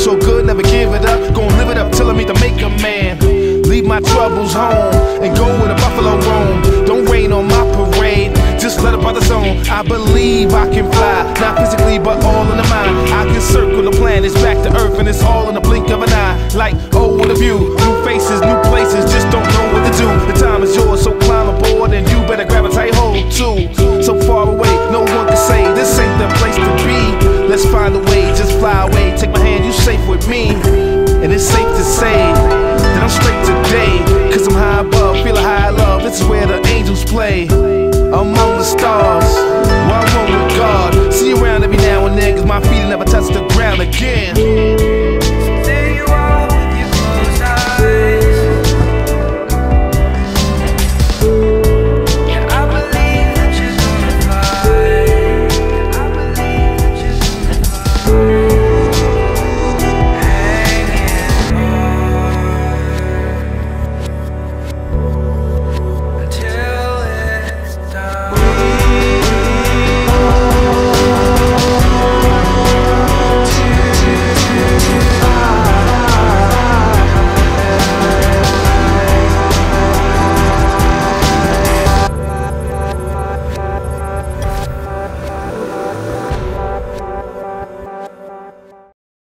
so good, never give it up. Gonna live it up till I meet the maker man. Leave my troubles home and go where the buffalo roam. Don't rain on my parade, just let it by the zone. I believe I can fly, not physically but all in the mind. I can circle the planets back to earth and it's all in the blink of an eye. Like, oh, what a view, new faces, new places, just don't know what to do. The time is yours, so climb aboard and you better grab a tight hold too. So far away, no one can say this ain't the place to be. Let's find a way, just fly away, take my hand, you safe with me. And it's safe to say that I'm straight today, cause I'm high above, feel a high love. This is where the angels play, among the stars, where I'm on with God. See you around every now and then, cause my feet never touch the ground again.